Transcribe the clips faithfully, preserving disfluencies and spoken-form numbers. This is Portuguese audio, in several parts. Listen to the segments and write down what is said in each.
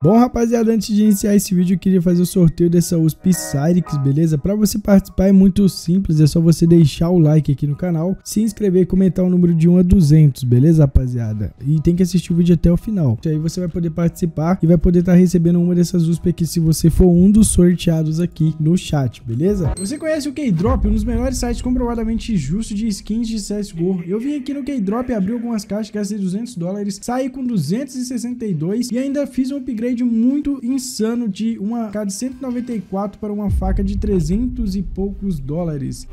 Bom, rapaziada, antes de iniciar esse vídeo, eu queria fazer o sorteio dessa U S P Cyrix, beleza? Para você participar é muito simples, é só você deixar o like aqui no canal, se inscrever e comentar o número de um a duzentos, beleza, rapaziada? E tem que assistir o vídeo até o final. Aí você vai poder participar e vai poder estar tá recebendo uma dessas U S P aqui, se você for um dos sorteados aqui no chat, beleza? Você conhece o Keydrop, um dos melhores sites comprovadamente justos de skins de C S G O. Eu vim aqui no Keydrop, abri algumas caixas, gastei duzentos dólares, saí com duzentos e sessenta e dois e ainda fiz um upgrade muito insano de uma K de cento e noventa e quatro para uma faca de trezentos e poucos dólares.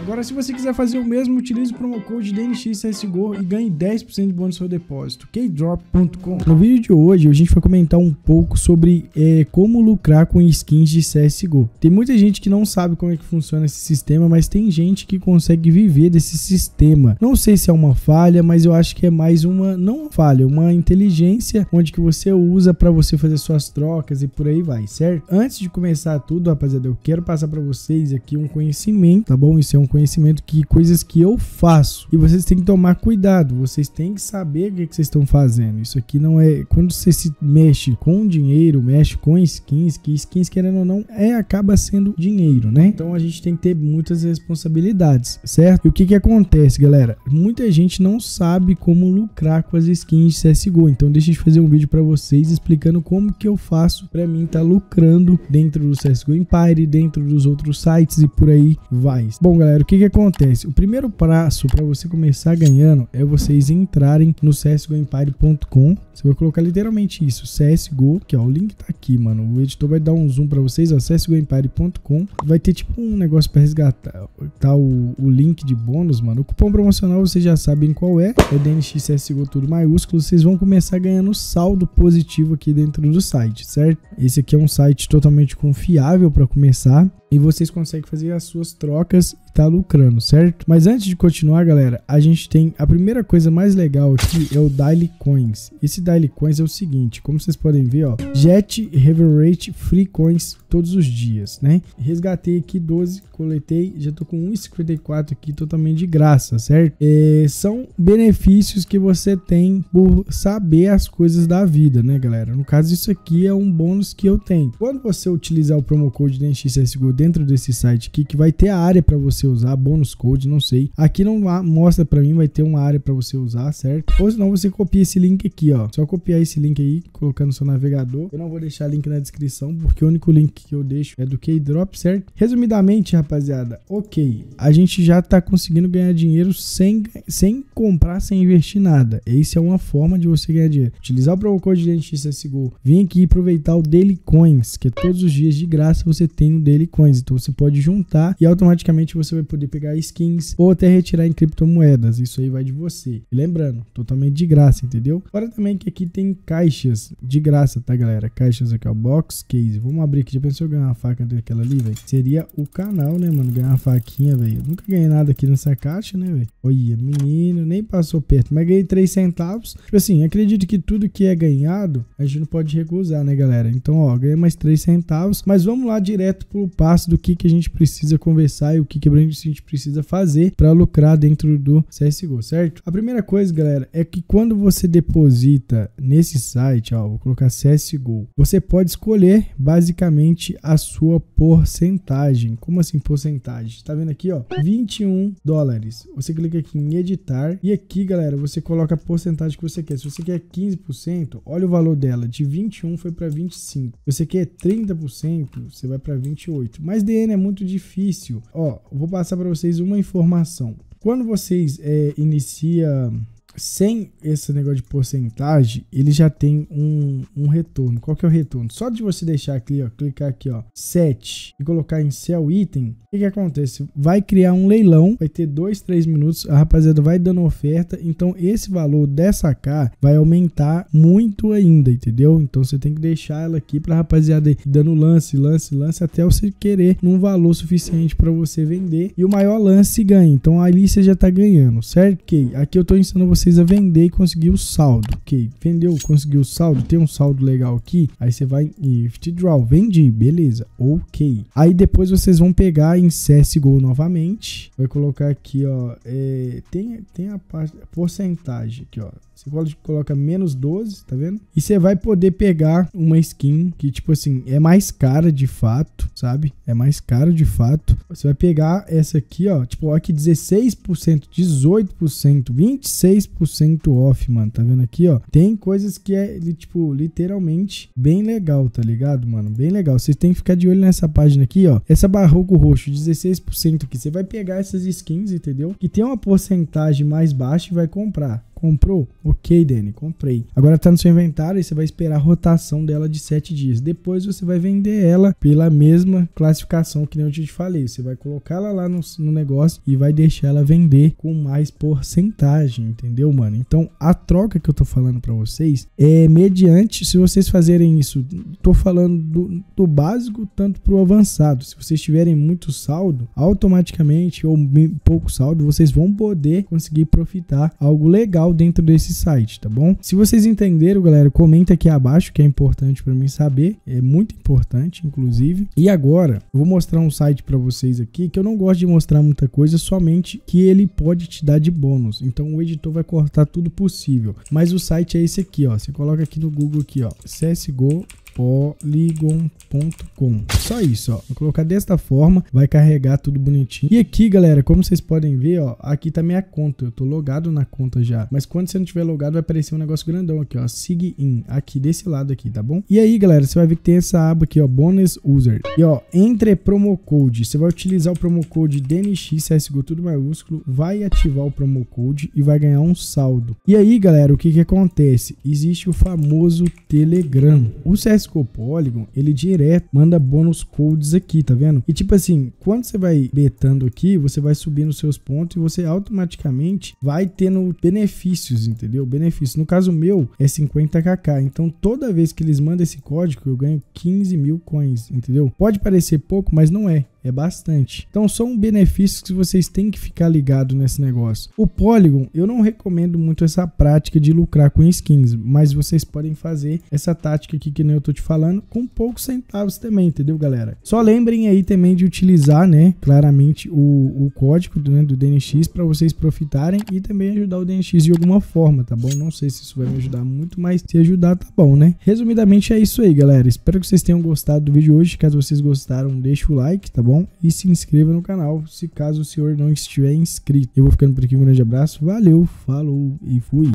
Agora, se você quiser fazer o mesmo, utilize o promo code D N X C S G O e ganhe dez por cento de bônus no seu depósito, keydrop ponto com. No vídeo de hoje, a gente vai comentar um pouco sobre é, como lucrar com skins de C S G O. Tem muita gente que não sabe como é que funciona esse sistema, mas tem gente que consegue viver desse sistema. Não sei se é uma falha, mas eu acho que é mais uma, não falha, uma inteligência onde que você usa para você fazer suas trocas e por aí vai, certo? Antes de começar tudo, rapaziada, eu quero passar para vocês aqui um conhecimento, tá bom? Isso é um conhecimento conhecimento que coisas que eu faço e vocês têm que tomar cuidado, vocês têm que saber o que, é que vocês estão fazendo. Isso aqui não é, quando você se mexe com dinheiro, mexe com skins, que skins querendo ou não é, acaba sendo dinheiro, né? Então a gente tem que ter muitas responsabilidades, certo? E o que que acontece, galera? Muita gente não sabe como lucrar com as skins de C S G O, então deixa eu fazer um vídeo para vocês explicando como que eu faço para mim estar tá lucrando dentro do CSGOEmpire, dentro dos outros sites e por aí vai. Bom, galera, o que que acontece? O primeiro passo para você começar ganhando é vocês entrarem no C S G O Empire ponto com. Você vai colocar literalmente isso, C S G O, que ó, o link tá aqui, mano. O editor vai dar um zoom para vocês, ó, C S G O Empire ponto com. Vai ter tipo um negócio para resgatar, tá, o, o link de bônus, mano. O cupom promocional vocês já sabem qual é, é D N X C S G O tudo maiúsculo. Vocês vão começar ganhando saldo positivo aqui dentro do site, certo? Esse aqui é um site totalmente confiável para começar. E vocês conseguem fazer as suas trocas e tá lucrando, certo? Mas antes de continuar, galera, a gente tem a primeira coisa mais legal aqui, é o Daily Coins. Esse Daily Coins é o seguinte, como vocês podem ver, ó, Jet, Reverate, Free Coins todos os dias, né? Resgatei aqui doze, coletei, já tô com um e cinquenta e quatro aqui, totalmente de graça, certo? É, são benefícios que você tem por saber as coisas da vida, né, galera? No caso, isso aqui é um bônus que eu tenho. Quando você utilizar o promo code D N X C S G O dentro desse site aqui, que vai ter a área para você usar, bônus code, não sei. Aqui não mostra para mim, vai ter uma área para você usar, certo? Ou senão você copia esse link aqui, ó. Só copiar esse link aí, colocar no seu navegador. Eu não vou deixar link na descrição, porque o único link que eu deixo é do Keydrop, certo? Resumidamente, rapaziada, ok. A gente já tá conseguindo ganhar dinheiro sem, sem comprar, sem investir nada. Essa é uma forma de você ganhar dinheiro. Utilizar o promo code de D N X C S G O. Vem aqui aproveitar o Daily Coins, que é todos os dias de graça você tem o Daily Coins. Então você pode juntar e automaticamente você vai poder pegar skins ou até retirar em criptomoedas. Isso aí vai de você. E lembrando, totalmente de graça, entendeu? Fora também que aqui tem caixas de graça, tá, galera? Caixas aqui, ó. Box case. Vamos abrir aqui. Já pensou eu ganhar uma faca daquela ali, velho? Seria o canal, né, mano? Ganhar uma faquinha, velho. Nunca ganhei nada aqui nessa caixa, né, velho? Olha, menino, nem passou perto. Mas ganhei três centavos. Tipo assim, acredito que tudo que é ganhado, a gente não pode recusar, né, galera? Então, ó, ganhei mais três centavos. Mas vamos lá direto pro passo do que, que a gente precisa conversar e o que, que a gente precisa fazer para lucrar dentro do C S G O, certo? A primeira coisa, galera, é que quando você deposita nesse site, ó, vou colocar C S G O, você pode escolher basicamente a sua porcentagem. Como assim porcentagem? Tá vendo aqui, ó, vinte e um dólares. Você clica aqui em editar e aqui, galera, você coloca a porcentagem que você quer. Se você quer quinze por cento, olha o valor dela, de vinte e um foi para vinte e cinco. Se você quer trinta por cento, você vai para vinte e oito. Mas D N é muito difícil. Ó, vou passar para vocês uma informação. Quando vocês é, inicia sem esse negócio de porcentagem, ele já tem um, um retorno. Qual que é o retorno? Só de você deixar aqui, ó, clicar aqui, ó, sete e colocar em sell item, o que que acontece? Vai criar um leilão, vai ter dois, três minutos, a rapaziada vai dando oferta, então esse valor dessa K vai aumentar muito ainda, entendeu? Então você tem que deixar ela aqui pra rapaziada ir dando lance, lance, lance, até você querer num valor suficiente pra você vender, e o maior lance ganha. Então ali você já tá ganhando, certo? Ok, aqui eu tô ensinando você precisa vender e conseguir o saldo, ok? Vendeu, conseguiu o saldo, tem um saldo legal aqui, aí você vai em withdraw, vendi, beleza, ok. Aí depois vocês vão pegar em C S G O novamente, vai colocar aqui, ó, é, tem, tem a parte, a porcentagem aqui, ó, você coloca menos doze, tá vendo? E você vai poder pegar uma skin que, tipo assim, é mais cara de fato, sabe? É mais cara de fato. Você vai pegar essa aqui, ó, tipo, ó, aqui dezesseis por cento, dezoito por cento, vinte e seis por cento off, mano, tá vendo aqui, ó? Tem coisas que é, tipo, literalmente bem legal, tá ligado, mano? Bem legal. Vocês tem que ficar de olho nessa página aqui, ó. Essa barroco roxo, dezesseis por cento aqui. Você vai pegar essas skins, entendeu? Que tem uma porcentagem mais baixa e vai comprar. Comprou? Ok, Dani, comprei. Agora tá no seu inventário e você vai esperar a rotação dela de sete dias. Depois você vai vender ela pela mesma classificação que nem eu te falei. Você vai colocar ela lá no, no negócio e vai deixar ela vender com mais porcentagem, entendeu, mano? Então, a troca que eu tô falando pra vocês é mediante, se vocês fazerem isso, tô falando do, do básico tanto pro avançado. Se vocês tiverem muito saldo, automaticamente, ou pouco saldo, vocês vão poder conseguir profitar algo legal dentro desse site, tá bom? Se vocês entenderam, galera, comenta aqui abaixo, que é importante para mim saber, é muito importante, inclusive. E agora, eu vou mostrar um site para vocês aqui, que eu não gosto de mostrar muita coisa, somente que ele pode te dar de bônus. Então, o editor vai cortar tudo possível. Mas o site é esse aqui, ó. Você coloca aqui no Google aqui, ó, C S G O Polygon ponto com. Só isso, ó. Vou colocar desta forma, vai carregar tudo bonitinho. E aqui, galera, como vocês podem ver, ó, aqui tá minha conta. Eu tô logado na conta já. Mas quando você não tiver logado, vai aparecer um negócio grandão aqui, ó. Sig in, aqui desse lado aqui, tá bom? E aí, galera, você vai ver que tem essa aba aqui, ó, Bonus User. E ó, entre promo code. Você vai utilizar o promo code D N X C S G O, tudo maiúsculo, vai ativar o promo code e vai ganhar um saldo. E aí, galera, o que que acontece? Existe o famoso Telegram. O C S G O Polygon, ele direto manda bônus codes aqui, tá vendo? E tipo assim, quando você vai betando aqui, você vai subindo seus pontos e você automaticamente vai tendo benefícios, entendeu? Benefícios. No caso meu, é cinquenta k k. Então, toda vez que eles mandam esse código, eu ganho quinze mil coins, entendeu? Pode parecer pouco, mas não é. É bastante. Então são benefícios que vocês têm que ficar ligado nesse negócio. O Polygon, eu não recomendo muito essa prática de lucrar com skins, mas vocês podem fazer essa tática aqui que nem eu tô te falando, com poucos centavos também, entendeu, galera? Só lembrem aí também de utilizar, né, claramente o, o código do, né, do D N X para vocês profitarem e também ajudar o D N X de alguma forma, tá bom? Não sei se isso vai me ajudar muito, mas se ajudar tá bom, né? Resumidamente é isso aí, galera. Espero que vocês tenham gostado do vídeo hoje. Caso vocês gostaram, deixa o like, tá bom? Bom, e se inscreva no canal, se caso o senhor não estiver inscrito. Eu vou ficando por aqui, um grande abraço, valeu, falou e fui!